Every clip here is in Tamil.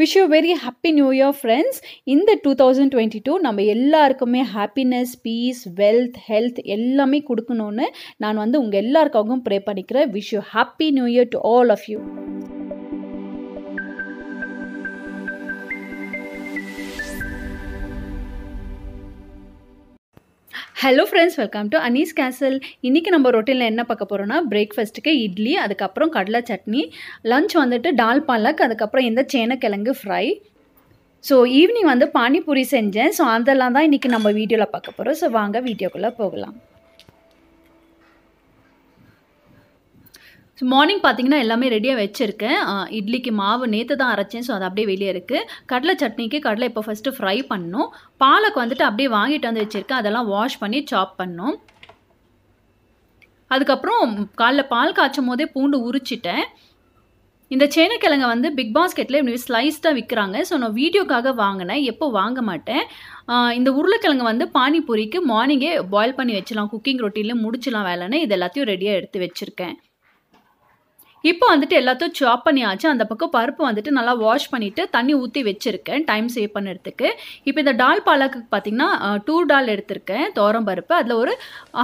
wish you a very happy new year friends. In the 2022 நம்ம எல்லாருக்குமே happiness, peace, wealth, health எல்லாமே கொடுக்கணும்னு நான் வந்து உங்க எல்லாருக்காகவும் ப்ரே பண்ணிக்கிறேன். wish you happy new year to all of you. Hello friends welcome to Anees castle. इनकी नम्बर रोटीन एना पाकपोना ब्रेकफास्ट के इडली अदक कडला चटनी लंच वंदुट्टु दाल पालक अदक सेनक्किழங்கு फ्राई सो ईवनिंग वंदु पानी पूरी सेंजेन सो अदल्लाम दान इनकी नम्बर वीडियो पार्क्क पोरोम. सो वांगा वीडियोक्कुल्ल पोगलाम. सो मार्निंग पातीங்கன்னா எல்லாமே ரெடியா வெச்சிருக்கேன். இட்லிக்கு மாவு நேத்து தான் அரைச்சேன். சோ அது அப்படியே வெளிய இருக்கு. கடலை சட்னிக்கு கடலை இப்ப ஃபர்ஸ்ட் ஃப்ரை பண்ணனும். பாலக் வந்துட்டு அப்படியே வாங்கிட்டு வந்து வெச்சிருக்கேன். அதெல்லாம் வாஷ் பண்ணி சாப் பண்ணனும். அதுக்கு அப்புறம் காலைல பால் காய்ச்சும்போதே பூண்டு உரிச்சிட்டேன். இந்த சேனக்கிழங்க வந்து பிக் பாஸ்கெட்ல இப்படி ஸ்லைஸ்டா விக்கறாங்க. சோ நான் வீடியோக்காக வாங்குனேன். எப்போ வாங்க மாட்டேன். இந்த உருளைக்கிழங்கு வந்து பானி பூரிக்கு மார்னிங்கே பாயில் பண்ணி வெச்சலாம். குக்கிங் ரொட்டின்ல முடிச்சலாம் வேலைன்னு இது எல்லாத்தையும் ரெடியா எடுத்து வெச்சிருக்கேன். இப்போ வந்துட்டு எல்லாத்தையும் சாப் பண்ணியாச்சு. அந்த பக்கம் பருப்பு வந்துட்டு நல்லா வாஷ் பண்ணிட்டு தண்ணி ஊத்தி வச்சிருக்கேன் டைம் சேவ் பண்ணிறதுக்கு. இப்போ இந்த டால் பாலக்கு பாத்தீங்கன்னா 2 டால் எடுத்துர்க்கேன் தோரம் பருப்பு. அதுல ஒரு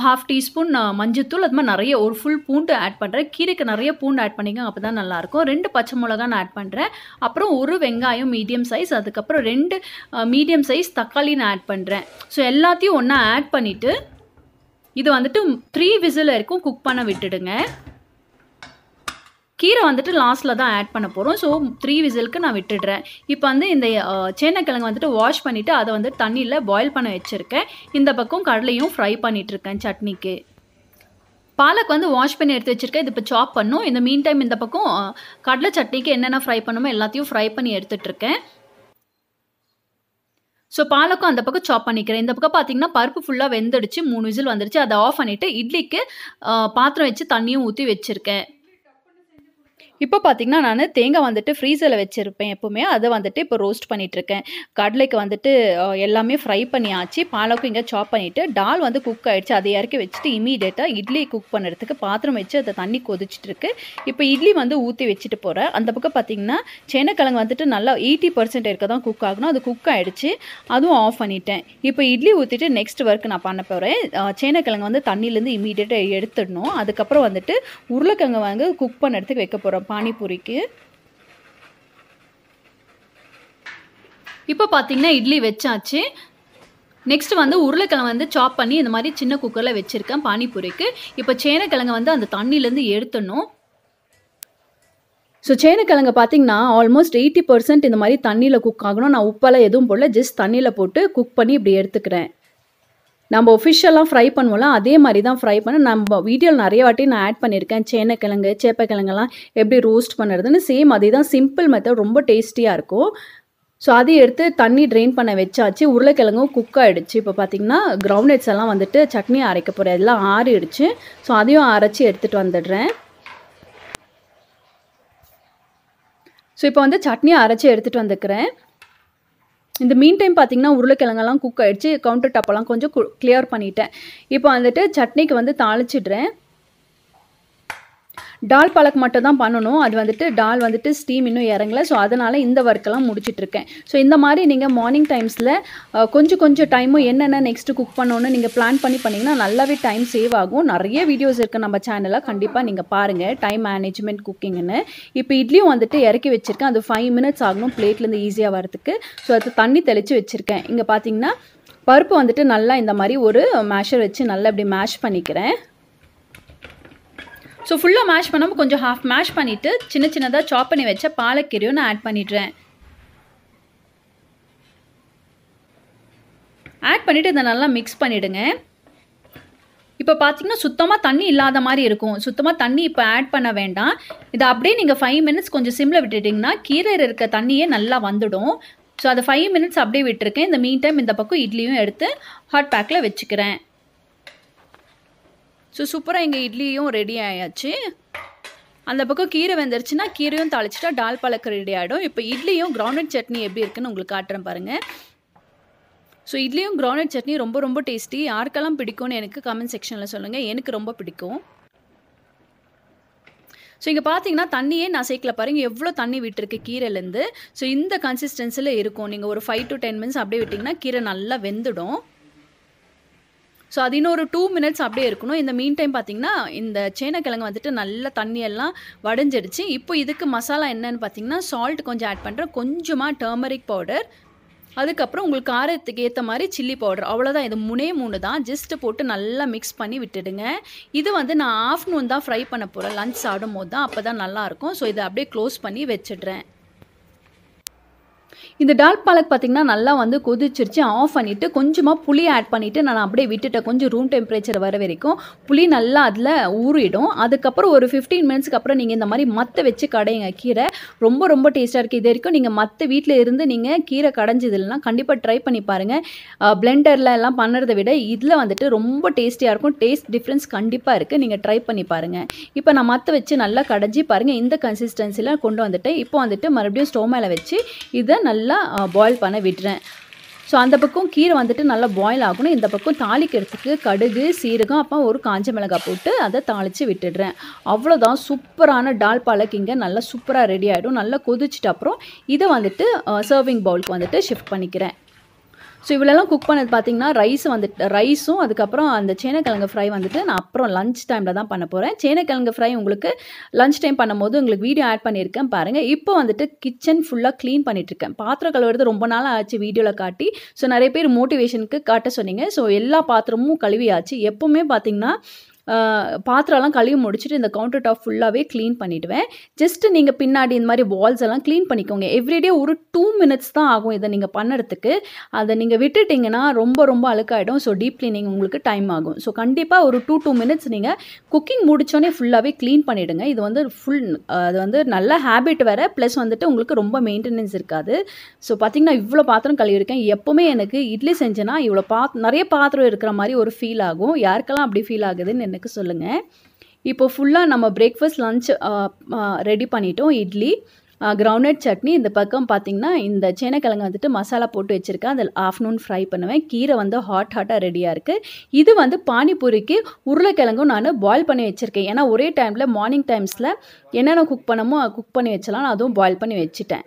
1/2 டீஸ்பூன் மஞ்சத்தூள் அதுமா நிறைய ஒரு ஃபுல் பூண்டு ஆட் பண்றேன். கீரைக்கு நிறைய பூண்டு ஆட் பண்ணிங்க அப்பதான் நல்லா இருக்கும். 2 பச்சை மிளகாய் நான் ஆட் பண்றேன். அப்புறம் ஒரு வெங்காயம் மீடியம் சைஸ் அதுக்கு அப்புறம் 2 மீடியம் சைஸ் தக்காளி நான் ஆட் பண்றேன். சோ எல்லாத்தையும் ஒண்ணா ஆட் பண்ணிட்டு இது வந்துட்டு 3 விசில் வரைக்கும் குக் பண்ண விட்டுடுங்க. கீரை வந்துட்டு லாஸ்ட்ல தான் ஆட் பண்ண போறோம். சோ 3 விசிலுக்கு நான் விட்டுடுறேன். இப்போ வந்து இந்த சேனக்கிழங்கு வந்துட்டு வாஷ் பண்ணிட்டு அதை வந்து தண்ணியில பாயில் பண்ண வச்சிருக்கேன். இந்த பக்கம் கடலையும் ஃப்ரை பண்ணிட்டு இருக்கேன் சட்னிக்கு. பாலக் வந்து வாஷ் பண்ணி எடுத்து வச்சிருக்கேன். இது இப்போ சாப் பண்ணனும். இந்த மீன் டைம் இந்த பக்கம் கடலை சட்னிக்கு என்னென்ன ஃப்ரை பண்ணணுமோ எல்லாத்தையும் ஃப்ரை பண்ணி எடுத்துட்டு இருக்கேன். சோ பாலக்கும் அந்த பக்கம் சாப் பண்ணிக்கிறேன். இந்த பக்கம் பாத்தீங்கன்னா பருப்பு ஃபுல்லா வெந்துடுச்சு. 3 விசில் வந்துருச்சு. அதை ஆஃப் பண்ணிட்டு இட்லிக்கு பாத்திரம் வச்சு தண்ணியும் ஊத்தி வச்சிருக்கேன். இப்போ பாத்தீங்கன்னா நான் தேங்காய் வந்துட்டு ஃப்ரீசர்ல வச்சிருப்பேன் எப்பவுமே. அதை வந்துட்டு இப்போ ரோஸ்ட் பண்ணிட்டு இருக்கேன். கடலைக்கு வந்துட்டு எல்லாமே ஃப்ரை பண்ணியாச்சு. பாலக்கு இங்க சாப் பண்ணிட்டு டால் வந்து குக் ஆயிடுச்சு. அதை இறக்கி வச்சிட்டு இமிடியேட்டா இட்லி குக் பண்றதுக்கு பாத்திரம் வச்சு அதை தண்ணி கொதிச்சிட்டு இருக்கு. இப்போ இட்லி வந்து ஊத்தி வச்சிட்டு போறேன். அந்த பக்கம் பாத்தீங்கன்னா சேனக்கிழங்கு வந்துட்டு நல்லா 80% இருக்க தான் குக் ஆகணும். அது குக் ஆயிடுச்சு. அதுவும் ஆஃப் பண்ணிட்டேன். இப்போ இட்லி ஊத்திட்டு நெக்ஸ்ட் வர்க் நான் பண்ண போறேன். சேனக்கிழங்கு வந்து தண்ணியிலிருந்து இமிடியேட்டா எடுத்துடணும். அதுக்கப்புறம் வந்துட்டு உருளைக்கிழங்கு வாங்க குக் பண்றதுக்கு வைக்க போறேன் பானிபூரிக்கு. இப்போ பாத்தீங்கன்னா இட்லி வெச்சாச்சு. நெக்ஸ்ட் வந்து உருளைக்கிழங்கு வந்து சாப் பண்ணி இந்த மாதிரி சின்ன குக்கர்ல வெச்சிருக்கேன் பானிபூரிக்கு. இப்போ சேனக்கிழங்கு வந்து அந்த தண்ணில இருந்து எடுத்துடணும். ஸோ சேனக்கிழங்கு பார்த்தீங்கன்னா ஆல்மோஸ்ட் 80% இந்த மாதிரி தண்ணியில் குக் ஆகணும். நான் உப்பெல்லாம் எதுவும் போடல. ஜஸ்ட் தண்ணியில் போட்டு குக் பண்ணி இப்படி எடுத்துக்கிறேன். நம்ம ஒஃபிஷியலாக ஃப்ரை பண்ணுவோம்ல அதே மாதிரி தான் ஃப்ரை பண்ண. நம்ம வீடியோவில் நிறைய வாட்டி நான் ஆட் பண்ணியிருக்கேன் சேனக்கிழங்கு சேப்பக்கிழங்கெல்லாம் எப்படி ரோஸ்ட் பண்ணுறதுன்னு. சேம் அதே தான் சிம்பிள் மெத்தட். ரொம்ப டேஸ்டியாக இருக்கும். ஸோ அதை எடுத்து தண்ணி ட்ரெயின் பண்ண வச்சாச்சு. உருளைக்கிழங்கும் குக் ஆகிடுச்சு. இப்போ பார்த்தீங்கன்னா கிரவுண்ட்நட்ஸ் எல்லாம் வந்துட்டு சட்னி அரைக்க போகிறேன். எல்லாம் ஆறிடுச்சு. ஸோ அதையும் அரைச்சி எடுத்துகிட்டு வந்துடுறேன். ஸோ இப்போ வந்து சட்னியை அரைச்சி எடுத்துகிட்டு வந்துக்கிறேன். இந்த மீன் டைம் பார்த்தீங்கன்னா உருளைக்கிழங்கெல்லாம் குக் ஆகிடுச்சு. கவுண்டர் டாப்பெல்லாம் கொஞ்சம் கிளியர் பண்ணிட்டேன். இப்போ வந்துட்டு சட்னிக்கு வந்து தாளிச்சிடுறேன். டால் பாலக் மட்டும் தான் பண்ணணும். அது வந்துட்டு டால் வந்துட்டு ஸ்டீம் இன்னும் இறங்கலை. ஸோ அதனால் இந்த ஒர்க்கெல்லாம் முடிச்சிட்ருக்கேன். ஸோ இந்த மாதிரி நீங்கள் மார்னிங் டைம்ஸில் கொஞ்சம் டைமும் என்னென்ன நெக்ஸ்ட்டு குக் பண்ணணும்னு நீங்கள் பிளான் பண்ணி பண்ணிங்கன்னா நல்லாவே டைம் சேவ் ஆகும். நிறைய வீடியோஸ் இருக்குது நம்ம சேனலில். கண்டிப்பாக நீங்கள் பாருங்கள் டைம் மேனேஜ்மெண்ட் குக்கிங்னு. இப்போ இட்லியும் வந்துட்டு இறக்கி வச்சுருக்கேன். அது 5 minutes ஆகணும் பிளேட்லேருந்து ஈஸியாக வரதுக்கு. ஸோ அது தண்ணி தெளித்து வச்சுருக்கேன். இங்கே பார்த்தீங்கன்னா பருப்பு வந்துட்டு நல்லா இந்த மாதிரி ஒரு மேஷர் வச்சு நல்லா இப்படி மேஷ் பண்ணிக்கிறேன். ஸோ ஃபுல்லாக மேஷ் பண்ணாமல் கொஞ்சம் ஹாஃப் மேஷ் பண்ணிவிட்டு சின்ன சின்னதாக சாப் பண்ணி வச்ச பாலக்கீரையும் நான் ஆட் பண்ணிடுறேன். ஆட் பண்ணிவிட்டு இதை நல்லா மிக்ஸ் பண்ணிவிடுங்க. இப்போ பார்த்தீங்கன்னா சுத்தமாக தண்ணி இல்லாத மாதிரி இருக்கும். சுத்தமாக தண்ணி இப்போ ஆட் பண்ண வேண்டாம். இதை அப்படியே நீங்கள் 5 minutes கொஞ்சம் சிம்மில் விட்டுட்டிங்கன்னா கீரையில் இருக்க தண்ணியே நல்லா வந்துடும். ஸோ அதை 5 minutes அப்படியே விட்டுருக்கேன். இந்த மீன் டைம் இந்த பக்கம் இட்லியும் எடுத்து ஹாட் பேக்கில் வச்சுக்கிறேன். ஸோ சூப்பராக எங்கள் இட்லியும் ரெடி ஆயாச்சு. அந்த பக்கம் கீரை வந்துருச்சுன்னா கீரையும் தாளிச்சிட்டா டால் பாலக் ரெடி ஆகிடும். இப்போ இட்லியும் கிரவுண்ட்நட் சட்னி எப்படி இருக்குன்னு உங்களுக்கு காட்டுறேன் பாருங்கள். ஸோ இட்லியும் கிரவுண்ட்நட் சட்னி ரொம்ப ரொம்ப டேஸ்டி. யாருக்கெல்லாம் பிடிக்கும்னு எனக்கு கமெண்ட் செக்ஷனில் சொல்லுங்கள். எனக்கு ரொம்ப பிடிக்கும். ஸோ இங்கே பார்த்தீங்கன்னா தண்ணியே நான் சேர்க்கல பாருங்கள், எவ்வளோ தண்ணி விட்டுருக்கு கீரையிலேருந்து. ஸோ இந்த கன்சிஸ்டன்சியில் இருக்கும். நீங்கள் ஒரு 5 to 10 minutes அப்படியே விட்டிங்கன்னா கீரை நல்லா வெந்துடும். ஸோ அது இன்னும் ஒரு 2 minutes அப்படியே இருக்கணும். இந்த மீன் டைம் பார்த்திங்கன்னா இந்த சேனைக்கிழங்கு வந்துட்டு நல்லா தண்ணியெல்லாம் வடைஞ்சிடுச்சு. இப்போ இதுக்கு மசாலா என்னன்னு பார்த்திங்கன்னா சால்ட் கொஞ்சம் ஆட் பண்ணுறேன், கொஞ்சமாக டர்மரிக் பவுடர், அதுக்கப்புறம் உங்களுக்கு காரத்துக்கு ஏற்ற மாதிரி சில்லி பவுடர், அவ்வளோதான். இது 3 தான். ஜஸ்ட்டு போட்டு நல்லா மிக்ஸ் பண்ணி விட்டுடுங்க. இது வந்து நான் ஆஃப்டர்நூன் தான் ஃப்ரை பண்ண போகிறேன், லஞ்ச் சாப்பிடும் போது தான், அப்போ தான் நல்லாயிருக்கும். ஸோ இதை அப்படியே க்ளோஸ் பண்ணி வச்சிடுறேன். இந்த டால் பாலக் பார்த்திங்கன்னா நல்லா வந்து கொதிச்சிருச்சு. ஆஃப் பண்ணிவிட்டு கொஞ்சமாக புளி ஆட் பண்ணிவிட்டு நான் அப்படியே விட்டுட்டேன். கொஞ்சம் ரூம் டெம்பரேச்சர் வர வரைக்கும் புளி நல்லா அதில் ஊறிடும். அதுக்கப்புறம் ஒரு 15 minutesக்கு அப்புறம் நீங்கள் இந்த மாதிரி மற்ற வச்சு கடைங்க. கீரை ரொம்ப ரொம்ப டேஸ்ட்டாக இருக்குது. இது வரைக்கும் நீங்கள் மற்ற வீட்டில் இருந்து நீங்கள் கீரை கடைஞ்சதுலனா கண்டிப்பாக ட்ரை பண்ணி பாருங்கள். பிளெண்டரில் எல்லாம் பண்ணுறதை விட இதில் வந்துட்டு ரொம்ப டேஸ்டியாக இருக்கும். டேஸ்ட் டிஃப்ரென்ஸ் கண்டிப்பாக இருக்குது, நீங்கள் ட்ரை பண்ணி பாருங்கள். இப்போ நான் மற்ற வச்சு நல்லா கடைஞ்சி பாருங்கள், இந்த கன்சிஸ்டன்சியில் கொண்டு வந்துட்டேன். இப்போ வந்துட்டு மறுபடியும் ஸ்டோவ் மேலே வச்சு இதை நல்லா பாயில் பண்ண விட்டுறேன். ஸோ அந்த பக்கம் கீரை வந்துட்டு நல்லா பாயில் ஆகணும். இந்த பக்கம் தாளிக்கிறதுக்கு கடுகு, சீரகம், அப்போ ஒரு காஞ்ச மிளகாய் போட்டு அதை தாளித்து விட்டுடுறேன். அவ்வளோதான். சூப்பரான டால் பாலக் இங்கே நல்லா சூப்பராக ரெடி ஆகிடும். நல்லா கொதிச்சிட்டு அப்புறம் இதை வந்துட்டு சர்விங் பவுலுக்கு வந்துட்டு ஷிஃப்ட் பண்ணிக்கிறேன். ஸோ இவ்வளோலாம் குக் பண்ணது பார்த்திங்கன்னா ரைஸும் அதுக்கப்புறம் அந்த சேனைக்கிழங்கு ஃப்ரை வந்துட்டு நான் அப்புறம் லஞ்ச் டைமில் தான் பண்ண போகிறேன். சேனைக்கிழங்கு ஃப்ரை உங்களுக்கு லஞ்ச் டைம் பண்ணும்போது உங்களுக்கு வீடியோ ஆட் பண்ணியிருக்கேன் பாருங்கள். இப்போ வந்துட்டு கிச்சன் ஃபுல்லாக க்ளீன் பண்ணிகிட்ருக்கேன். பாத்திரம் கழுவுறது ரொம்ப நாள் ஆச்சு வீடியோவில் காட்டி. ஸோ நிறைய பேர் மோட்டிவேஷனுக்கு காட்ட சொன்னீங்க. ஸோ எல்லா பாத்திரமும் கழுவியாச்சு. எப்போவுமே பார்த்திங்கன்னா பாத்திரம்லாம் கழுவி முடிச்சுட்டு இந்த கவுண்டர் டாப் ஃபுல்லாகவே க்ளீன் பண்ணிவிடுவேன். ஜஸ்ட்டு நீங்கள் பின்னாடி இந்த மாதிரி வால்ஸ் எல்லாம் க்ளீன் பண்ணிக்கோங்க. எவ்ரிடே ஒரு 2 minutes தான் ஆகும் இதை நீங்கள் பண்ணுறதுக்கு. அதை நீங்கள் விட்டுட்டிங்கன்னா ரொம்ப ரொம்ப அழுக்காயிடும். ஸோ டீப் க்ளீனிங் உங்களுக்கு டைம் ஆகும். ஸோ கண்டிப்பாக ஒரு 2 minutes நீங்கள் குக்கிங் முடித்தோடனே ஃபுல்லாகவே க்ளீன் பண்ணிவிடுங்க. இது வந்து அது வந்து நல்ல ஹேபிட் வேறு, ப்ளஸ் வந்துட்டு உங்களுக்கு ரொம்ப மெயின்டெனன்ஸ் இருக்காது. ஸோ பார்த்திங்கன்னா இவ்வளோ பாத்திரம் கழுவிருக்கேன். எப்போவுமே எனக்கு இட்லி செஞ்சேன்னா இவ்வளோ நிறைய பாத்திரம் இருக்கிற மாதிரி ஒரு ஃபீல் ஆகும். யாருக்கெல்லாம் அப்படி ஃபீல் ஆகுதுன்னு எனக்கு சொல்லுங்கள். இப்போ ஃபுல்லாக நம்ம பிரேக்ஃபாஸ்ட் லஞ்ச் ரெடி பண்ணிட்டோம். இட்லி, கிரவுண்ட்நட் சட்னி, இந்த பக்கம் பார்த்திங்கன்னா இந்த சேனைக்கிழங்கு வந்துட்டு மசாலா போட்டு வச்சுருக்கேன். அதில் ஆஃப்டர்நூன் ஃப்ரை பண்ணுவேன். கீரை வந்து ஹாட்டாக ரெடியாக இருக்குது. இது வந்து பானிபூரிக்கு உருளைக்கிழங்கும் நான் பாயில் பண்ணி வச்சுருக்கேன். ஏன்னா ஒரே டைமில் மார்னிங் டைம்ஸில் என்னென்ன குக் பண்ணமோ குக் பண்ணி வச்சலாம். அதுவும் பாயில் பண்ணி வச்சுட்டேன்.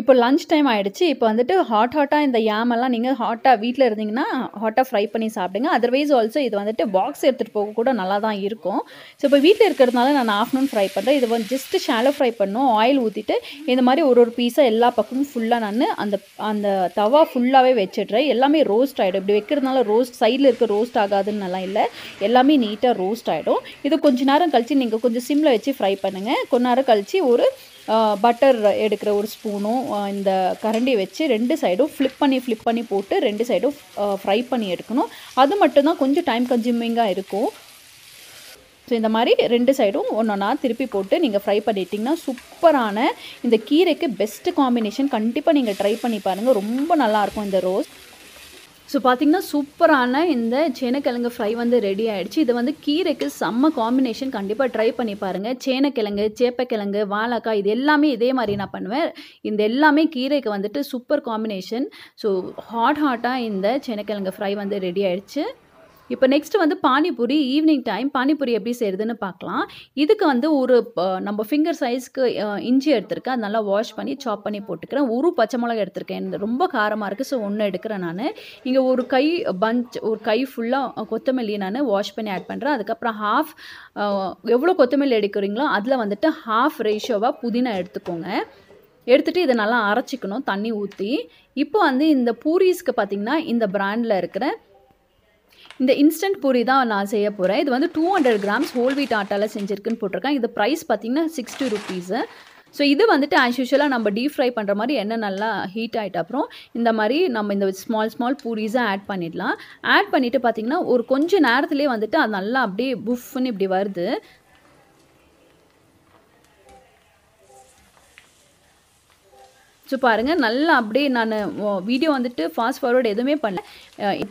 இப்போ லஞ்ச் டைம் ஆகிடுச்சு. இப்போ வந்துட்டு ஹாட்டாக இந்த யாமெல்லாம் நீங்கள் ஹாட்டாக வீட்டில் இருந்தீங்கன்னா ஹாட்டாக ஃப்ரை பண்ணி சாப்பிடுங்க. அதர்வைஸ் ஆல்சோ இது வந்துட்டு பாக்ஸ் எடுத்துகிட்டு போக கூட நல்லா தான் இருக்கும். ஸோ இப்போ வீட்டில் இருக்கிறதுனால நான் ஆஃப்டர்நூன் ஃப்ரை பண்ணுறேன். இது வந்து ஜஸ்ட்டு ஷாலோ ஃப்ரை பண்ணணும். ஆயில் ஊற்றிட்டு இந்த மாதிரி ஒரு ஒரு பீஸாக எல்லா பக்கமும் ஃபுல்லாக நான் அந்த தவா ஃபுல்லாகவே வச்சிடுறேன். எல்லாமே ரோஸ்ட் ஆகிடும். இப்படி வைக்கிறதுனால ரோஸ்ட் சைடில் இருக்க ரோஸ்ட் ஆகாதுன்னு நல்லா இல்லை, எல்லாமே நீட்டாக ரோஸ்ட் ஆகிடும். இது கொஞ்சம் நேரம் கழித்து நீங்கள் கொஞ்சம் சிம்மில் வச்சு ஃப்ரை பண்ணுங்கள். கொஞ்ச நேரம் கழித்து ஒரு பட்டர் எடுக்கிற ஒரு ஸ்பூனும் இந்த கரண்டியை வச்சு 2 சைடும் ஃப்ளிப் பண்ணி போட்டு 2 சைடும் ஃப்ரை பண்ணி எடுக்கணும். அது மட்டும்தான் கொஞ்சம் டைம் கன்சியூமிங்காக இருக்கும். ஸோ இந்த மாதிரி 2 சைடும் ஒன்றா திருப்பி போட்டு நீங்கள் ஃப்ரை பண்ணிட்டிங்கன்னா சூப்பரான இந்த கீரைக்கு பெஸ்ட்டு காம்பினேஷன். கண்டிப்பாக நீங்கள் ட்ரை பண்ணி பாருங்கள், ரொம்ப நல்லாயிருக்கும் இந்த ரோஸ்ட். ஸோ பார்த்திங்கன்னா சூப்பரான இந்த சேனைக்கிழங்கு ஃப்ரை வந்து ரெடி ஆகிடுச்சு. இது வந்து கீரைக்கு செம்ம காம்பினேஷன். கண்டிப்பாக ட்ரை பண்ணி பாருங்கள். சேனைக்கிழங்கு, சேப்பக்கிழங்கு, வாழைக்காய் இது எல்லாமே இதே மாதிரி நான் பண்ணுவேன். இந்த எல்லாமே கீரைக்கு வந்துட்டு சூப்பர் காம்பினேஷன். ஸோ ஹாட்டாக இந்த சேனைக்கிழங்கு ஃப்ரை வந்து ரெடி ஆகிடுச்சு. இப்போ நெக்ஸ்ட் வந்து பானிபூரி. ஈவினிங் டைம் பானிபூரி எப்படி செய்கிறதுன்னு பார்க்கலாம். இதுக்கு வந்து ஒரு நம்ம ஃபிங்கர் சைஸ்க்கு இஞ்சி எடுத்துருக்கேன். அது நல்லா வாஷ் பண்ணி சாப் பண்ணி போட்டுக்கிறேன். ஒரு பச்சை மிளகா எடுத்திருக்கேன், ரொம்ப காரமாக இருக்குது. ஸோ 1 எடுக்கிறேன் நான். இங்கே ஒரு கை ஒரு கை ஃபுல்லாக கொத்தமல்லி நான் வாஷ் பண்ணி ஆட் பண்ணுறேன். அதுக்கப்புறம் ஹாஃப் எவ்வளோ கொத்தமல்லி எடுக்கிறீங்களோ அதில் வந்துட்டு ஹாஃப் ரேஷியோவாக புதினா எடுத்துக்கோங்க. எடுத்துகிட்டு இதை நல்லா அரைச்சிக்கணும் தண்ணி ஊற்றி. இப்போ வந்து இந்த பூரிஸ்க்கு பார்த்திங்கன்னா இந்த பிராண்டில் இருக்கிற இந்த இன்ஸ்டன்ட் பூரி தான் நான் செய்ய போகிறேன். இது வந்து 200 grams ஹோல் வீட் ஆட்டாவில் செஞ்சுருக்குன்னு போட்டிருக்கேன். இது ப்ரைஸ் பார்த்திங்கன்னா 60 rupees. ஸோ இது வந்துட்டு ஆஸ் யூஷுவலாக நம்ம டீப் ஃப்ரை பண்ணுற மாதிரி எண்ணெய் நல்லா ஹீட் ஆகிட்ட அப்புறம் இந்த மாதிரி நம்ம இந்த ஸ்மால் பூரிஸாக ஆட் பண்ணிடலாம். ஆட் பண்ணிவிட்டு பார்த்திங்கன்னா ஒரு கொஞ்சம் நேரத்துலேயே வந்துட்டு அது நல்லா அப்படியே புஃப்னு இப்படி வருது. ஸோ பாருங்கள், நல்லா அப்படியே நான் வீடியோ வந்துட்டு ஃபாஸ்ட் ஃபார்வர்டு எதுவுமே பண்ணல.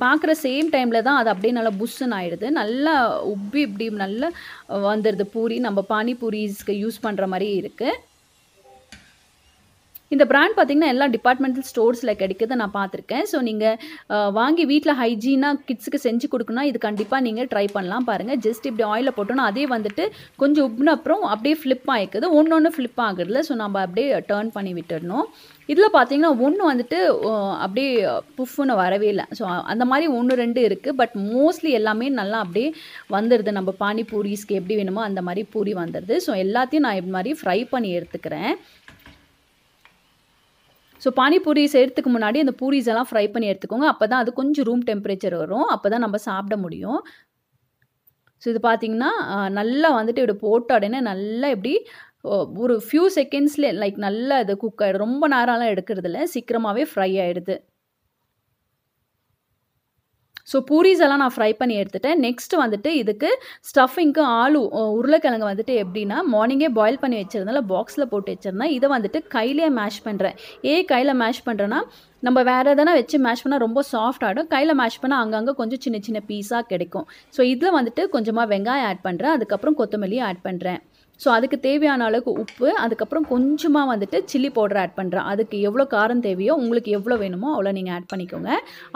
பார்க்குற சேம் டைமில் தான் அது அப்படியே நல்லா புஷ்ஷுன்னு ஆகிடுது. நல்லா உப்பி இப்படி நல்லா வந்துடுது பூரி. நம்ம பானிபூரிஸ்க்கு யூஸ் பண்ணுற மாதிரி இருக்குது. இந்த பிராண்ட் பாத்தீங்கன்னா எல்லா டிபார்ட்மெண்டல் ஸ்டோர்ஸ்ல கிடைக்குது நான் பாத்துர்க்கேன் சோ நீங்க வாங்கி வீட்ல ஹைஜீனா கிட்ஸ்க்கு செஞ்சு கொடுக்கணும் இது கண்டிப்பா நீங்க ட்ரை பண்ணலாம் பாருங்க ஜஸ்ட் இப்படி ஆயில போட்டோனா அதே வந்துட்டு கொஞ்சம் உப்புன அப்புறம் அப்படியே flip ஆயிக்குது ஒண்ணொண்ணு flip ஆகுறதுல சோ நம்ம அப்படியே turn பண்ணி விட்டுறணும் இதுல பாத்தீங்கன்னா ஒன்னு வந்துட்டு அப்படியே புஃப்னு வரவே இல்ல சோ அந்த மாதிரி ஒன்னு ரெண்டு இருக்கு பட் மோஸ்ட்லி எல்லாமே நல்லா அப்படியே வந்திருது நம்ம பானி பூரிஸ்க்கு எப்படி வேணுமோ அந்த மாதிரி பூரி வந்திருது சோ எல்லாத்தையும் நான் இந்த மாதிரி ஃப்ரை பண்ணி எடுத்துக்கிறேன் So पानी पूरी சேர்த்துக்கு முன்னாடி அந்த பூரிஸ் எல்லாம் ஃப்ரை பண்ணி எடுத்துக்கோங்க அப்பதான் அது கொஞ்சம் ரூம் டெம்பரேச்சர் வரும் அப்பதான் நம்ம சாப்பிட முடியும் சோ இது பாத்தீங்கன்னா நல்லா வந்துட்டு இத போட்ட உடனே நல்லா இப்படி ஒரு few seconds லைக் நல்லா இது குக் ஆயிடும் ரொம்ப நேரம்லாம் எடுக்கிறது இல்ல சீக்கிரமாவே ஃப்ரை ஆயிடுது சோ பூரிஸ் எல்லாம் நான் ஃப்ரை பண்ணி எடுத்துட்டேன் நெக்ஸ்ட் வந்துட்டு இதுக்கு ஸ்டஃபிங்க்கு ஆளு உருளைக்கிழங்கு வந்துட்டு எப்படினா மார்னிங்கே பாயில் பண்ணி வெச்சிருந்தல பாக்ஸ்ல போட்டு வெச்சிருந்தேன் இத வந்துட்டு கையிலே மேஷ் பண்றேன் கையில மேஷ் பண்றேனா நம்ம வேற எதனா வெச்சு மேஷ் பண்ணா ரொம்ப சாஃப்ட் ஆடும் கையில மேஷ் பண்ணா அங்கங்க கொஞ்சம் சின்ன சின்ன பீஸா கிடைக்கும் சோ இதுல வந்துட்டு கொஞ்சமா வெங்காயம் ஆட் பண்றேன் அதுக்கு அப்புறம் கொத்தமல்லி ஆட் பண்றேன் சோ அதுக்கு தேவையான அளவுக்கு உப்பு அதுக்கு அப்புறம் கொஞ்சமா வந்துட்டு chili powder ஆட் பண்றேன் அதுக்கு எவ்வளவு காரம் தேவையோ உங்களுக்கு எவ்வளவு வேணுமோ அவ்வளவு நீங்க ஆட் பண்ணிக்கோங்க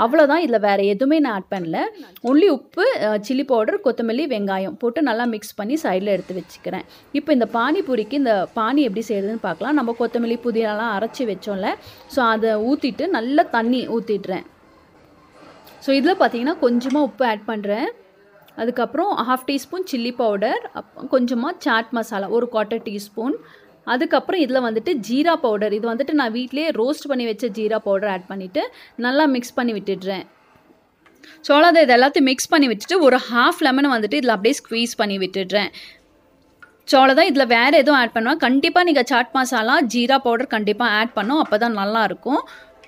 அவ்வளவுதான் இதுல வேற எதுமே நான் ஆட் பண்ணல only உப்பு chili powder கொத்தமல்லி வெங்காயம் போட்டு நல்லா mix பண்ணி சைடுல எடுத்து வெச்சுக்கிறேன் இப்போ இந்த பானி பூரிக்கு இந்த பானி எப்படி செய்யறதுன்னு பார்க்கலாம் நம்ம கொத்தமல்லி புதினாலாம் அரைச்சு வெச்சோம்ல சோ அத ஊத்திட்டு நல்லா தண்ணி ஊத்திடுறேன் சோ இதுல பாத்தீங்கன்னா கொஞ்சமா உப்பு ஆட் பண்றேன் அதுக்கு அப்புறம் 1/2 டீஸ்பூன் chili powder கொஞ்சமா chaat masala ஒரு 1/4 டீஸ்பூன் அதுக்கு அப்புறம் இதல வந்துட்டு ஜீரா பவுடர் இது வந்துட்டு நான் வீட்லயே ரோஸ்ட் பண்ணி வெச்ச ஜீரா பவுடர் ஆட் பண்ணிட்டு நல்லா mix பண்ணி விட்டுடுறேன் சோ அத எல்லாத்தையும் mix பண்ணி விட்டுட்டு ஒரு 1/2 லெமன் வந்துட்டு இதல அப்படியே ஸ்க்வீஸ் பண்ணி விட்டுடுறேன் சோ அத இதல வேற எதுவும் ஆட் பண்ணா கண்டிப்பா நீங்க chaat masala ஜீரா பவுடர் கண்டிப்பா ஆட் பண்ணனும் அப்பதான் நல்லா இருக்கும்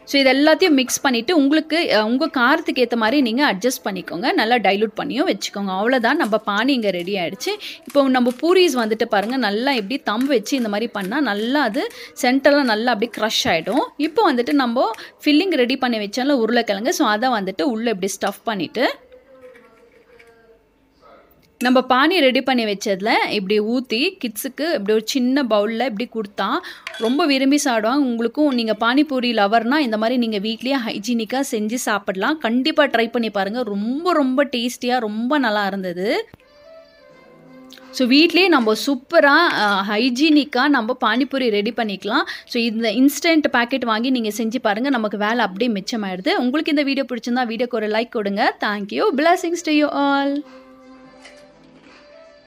சோ இத எல்லாத்தையும் mix பண்ணிட்டு உங்களுக்கு உங்க காரத்துக்கு ஏத்த மாதிரி நீங்க அட்ஜஸ்ட் பண்ணிக்கோங்க நல்லா டைலூட் பண்ணியோ வெச்சுக்கோங்க அவ்வளவுதான் நம்ம பானி இங்க ரெடி ஆயிடுச்சு இப்போ நம்ம பூரிஸ் வந்துட்டு பாருங்க நல்லா இப்படி தம் வெச்சு இந்த மாதிரி பண்ணா நல்லா அது சென்டர்ல நல்லா அப்படியே கிரஷ் ஆயிடும் இப்போ வந்துட்டு நம்ம ஃபில்லிங் ரெடி பண்ணி வெச்சால உருளைக்கிழங்கு சோ அத வந்துட்டு உள்ள இப்படி ஸ்டஃப் பண்ணிட்டு நம்ம பானி ரெடி பண்ணி வெச்சதுல இப்படி ஊத்தி கிட்ஸ்க்கு இப்படி ஒரு சின்ன பவுல்ல இப்படி கொடுத்தா ரொம்ப விரும்பி சாடுவாங்க உங்களுக்கு நீங்க பானி பூரி லவர்னா இந்த மாதிரி நீங்க வீட்லயே ஹைஜீனிக்கா செஞ்சு சாப்பிடலாம் கண்டிப்பா ட்ரை பண்ணி பாருங்க ரொம்ப ரொம்ப டேஸ்டியா ரொம்ப நல்லா இருந்தது சோ வீட்லயே நம்ம சூப்பரா ஹைஜீனிக்கா நம்ம பானி பூரி ரெடி பண்ணிக்கலாம் சோ இந்த இன்ஸ்டன்ட் பாக்கெட் வாங்கி நீங்க செஞ்சு பாருங்க நமக்கு வேலை அப்படியே மிச்சமாயிடுது உங்களுக்கு இந்த வீடியோ பிடிச்சிருந்தா வீடியோக்கு ஒரு லைக் கொடுங்க Thank you blessings to you all